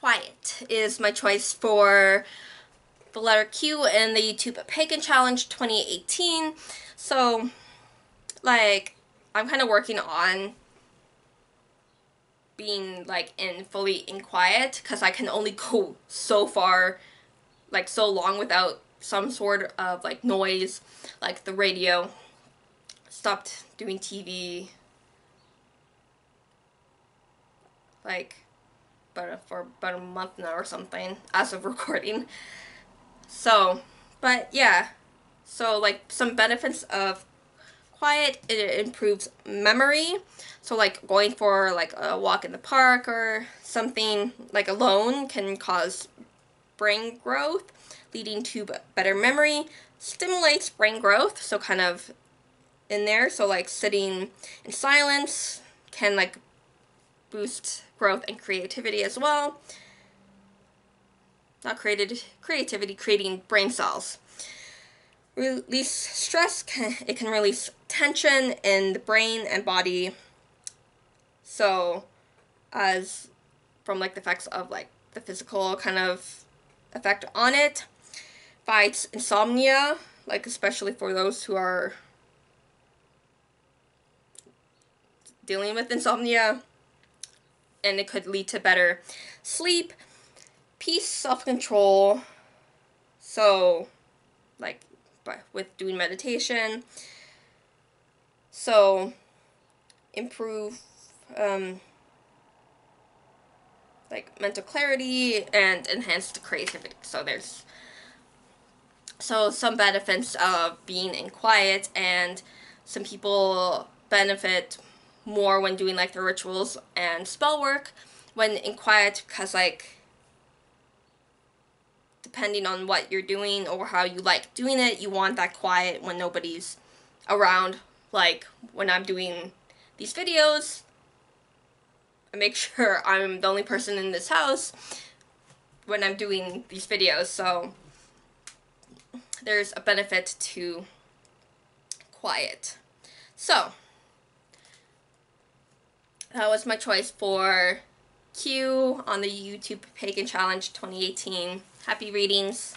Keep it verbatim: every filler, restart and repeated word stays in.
Quiet is my choice for the letter Q in the YouTube Pagan Challenge twenty eighteen. So, like, I'm kind of working on being, like, in fully in quiet, because I can only go so far, like, so long without some sort of, like, noise, like the radio. Stopped doing T V, like, but for about a month now or something, as of recording. So, but yeah, so like some benefits of quiet, it improves memory. So like going for like a walk in the park or something like alone can cause brain growth, leading to better memory. Stimulates brain growth, so kind of in there. So like sitting in silence can like boost growth and creativity as well. Not created creativity, creating brain cells. Release stress, can, it can release tension in the brain and body. So, as from like the effects of like the physical kind of effect on it. Fights insomnia, like especially for those who are dealing with insomnia, and it could lead to better sleep. Peace, self-control, so like but with doing meditation, so improve um, like mental clarity and enhance the creativity. So there's so some benefits of being in quiet, and some people benefit more when doing like the rituals and spell work when in quiet, because like depending on what you're doing or how you like doing it, you want that quiet when nobody's around. Like when I'm doing these videos, I make sure I'm the only person in this house when I'm doing these videos, so there's a benefit to quiet. So that was my choice for Q on the YouTube Pagan Challenge twenty eighteen. Happy readings.